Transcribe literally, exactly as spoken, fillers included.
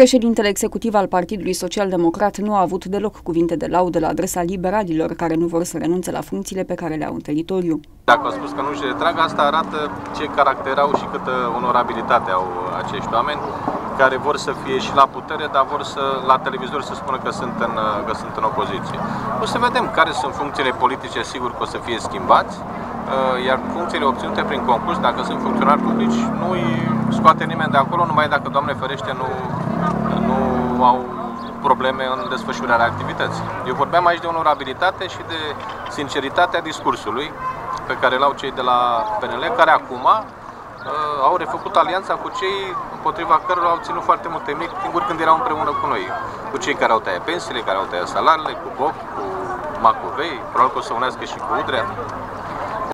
Președintele executiv al Partidului Social-Democrat nu a avut deloc cuvinte de laudă la adresa liberalilor care nu vor să renunțe la funcțiile pe care le au în teritoriu. Dacă au spus că nu își retrag, asta arată ce caracter au și câtă onorabilitate au acești oameni care vor să fie și la putere, dar vor să la televizor să spună că sunt în, că sunt în opoziție. O să vedem care sunt funcțiile politice, sigur că o să fie schimbați, iar funcțiile obținute prin concurs, dacă sunt funcționari publici, nu îi scoate nimeni de acolo, numai dacă, Doamne ferește, nu, nu au probleme în desfășurarea activității. Eu vorbeam aici de onorabilitate și de sinceritatea discursului pe care l-au cei de la P N L, care acum au refăcut alianța cu cei împotriva cărora au ținut foarte mult temnic timp când erau împreună cu noi, cu cei care au tăiat pensiile, care au tăiat salariile, cu Boc, cu Macovei, probabil că o să unească și cu Udrea.